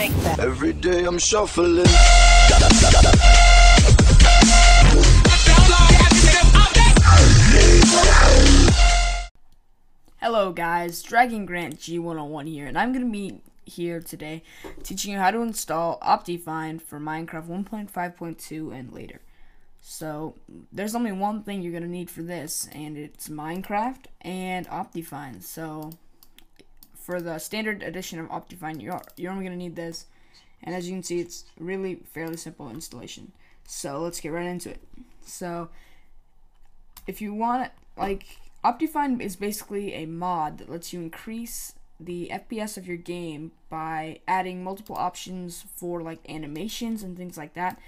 shake that. Every day I'm shuffling. Hello guys, Dragon Grant G101 here, and I'm going to be here today teaching you how to install Optifine for Minecraft 1.5.2 and later. So there's only one thing you're going to need for this, and it's Minecraft and Optifine. So for the standard edition of Optifine, you're only going to need this, and as you can see, it's really fairly simple installation. So let's get right into it. So if you want, like, Optifine is basically a mod that lets you increase the FPS of your game by adding multiple options for like animations and things like that.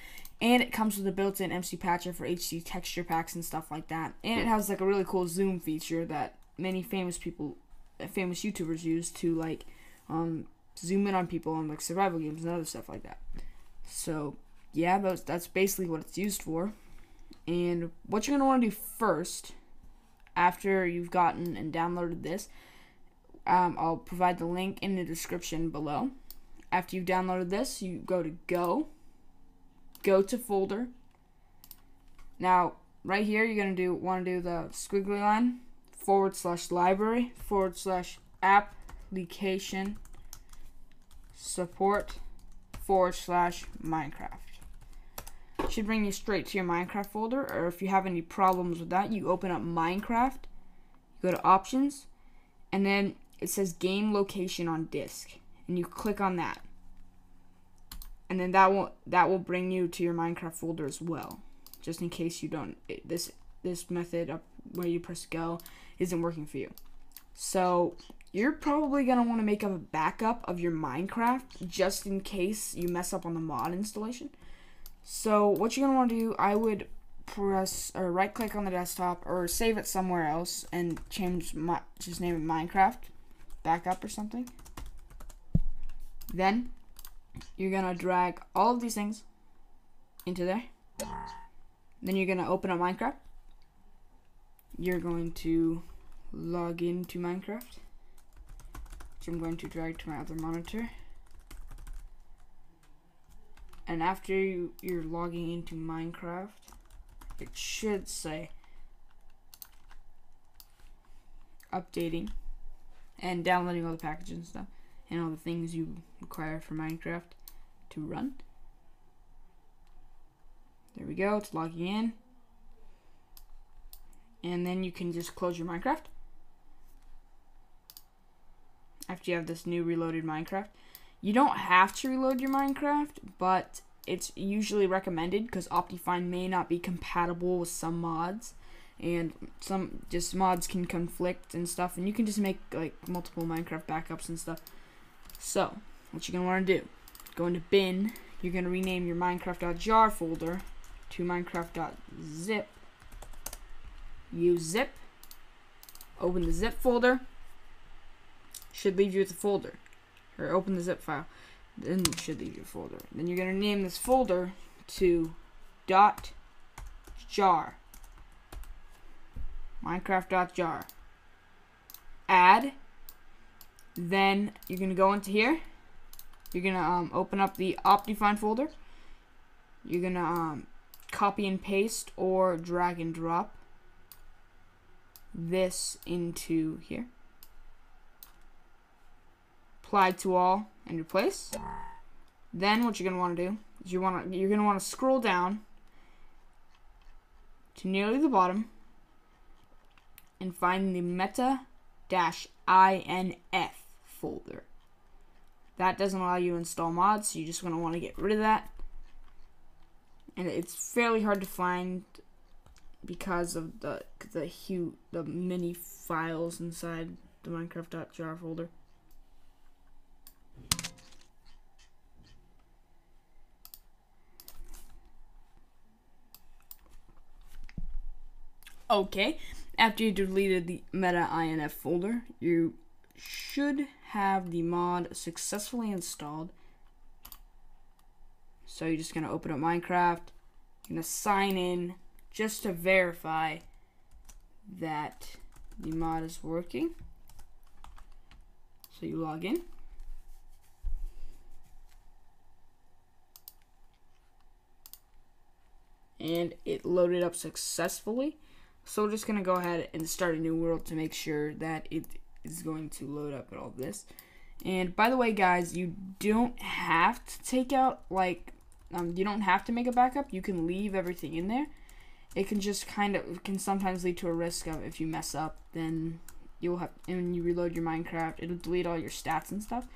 And it comes with a built-in MC patcher for HD texture packs and stuff like that. And it has like a really cool zoom feature that many famous YouTubers use to like zoom in on people on like survival games and other stuff like that. So yeah, that's basically what it's used for. And what you're gonna want to do first, after you've gotten and downloaded this, I'll provide the link in the description below. After you've downloaded this, you go to go to folder. Now right here you're gonna want to do the squiggly line /library/application/support/Minecraft. Should bring you straight to your Minecraft folder, or if you have any problems with that, you open up Minecraft, go to options, and then it says game location on disk, and you click on that. And then that will bring you to your Minecraft folder as well, just in case you don't, this method up where you press go isn't working for you. So you're probably gonna want to make up a backup of your Minecraft just in case you mess up on the mod installation. So what you're gonna want to do, I would press or right click on the desktop or save it somewhere else and change just name it Minecraft backup or something. Then you're gonna drag all of these things into there. Then you're gonna open up Minecraft. You're going to log into Minecraft, which I'm going to drag to my other monitor. And after you're logging into Minecraft, it should say updating and downloading all the packages and stuff, and all the things you require for Minecraft to run. There we go, it's logging in. And then you can just close your Minecraft after you have this new reloaded Minecraft. You don't have to reload your Minecraft, but it's usually recommended because Optifine may not be compatible with some mods, and some just mods can conflict and stuff, and you can just make like multiple Minecraft backups and stuff. So what you're gonna want to do, go into bin, you're gonna rename your Minecraft.jar folder to Minecraft.zip. Use zip, open the zip folder, should leave you with the folder, or open the zip file, then it should leave your folder. Then you're gonna name this folder to .jar, Minecraft.jar. Add. Then you're gonna go into here. You're gonna open up the Optifine folder. You're gonna copy and paste or drag and drop this into here. Apply to all and replace. Then what you're gonna want to do is you're gonna want to scroll down to nearly the bottom and find the meta-inf folder. That doesn't allow you to install mods, so you're just going to want to get rid of that. And it's fairly hard to find because of the many files inside the Minecraft.jar folder. Okay. After you deleted the meta-inf folder, you should have the mod successfully installed. So you're just going to open up Minecraft, you're going to sign in just to verify that the mod is working. So you log in. and it loaded up successfully. So we're just going to go ahead and start a new world to make sure that it is going to load up and all this. And by the way, guys, you don't have to take out, like, you don't have to make a backup. You can leave everything in there. It can just kind of, it can sometimes lead to a risk of if you mess up, then you'll have, and when you reload your Minecraft, it'll delete all your stats and stuff.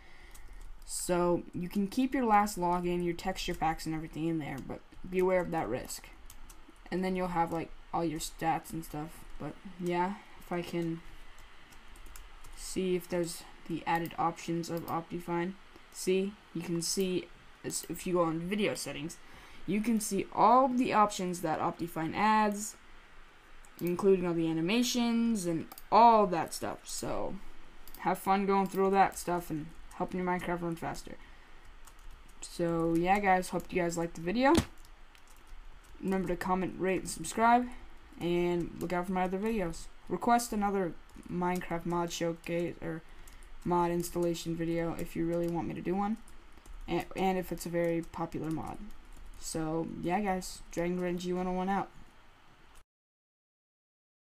So you can keep your last login, your texture packs and everything in there, but be aware of that risk. And then you'll have, like, all your stats and stuff. But yeah, if I can see if there's the added options of Optifine. See, you can see, if you go on video settings, you can see all the options that Optifine adds, including all the animations and all that stuff. So have fun going through all that stuff and helping your Minecraft run faster. So yeah, guys, hope you guys liked the video. Remember to comment, rate, and subscribe, and look out for my other videos. Request another Minecraft mod showcase or mod installation video if you really want me to do one, and if it's a very popular mod. So yeah, guys, Dragon Grant G101 out.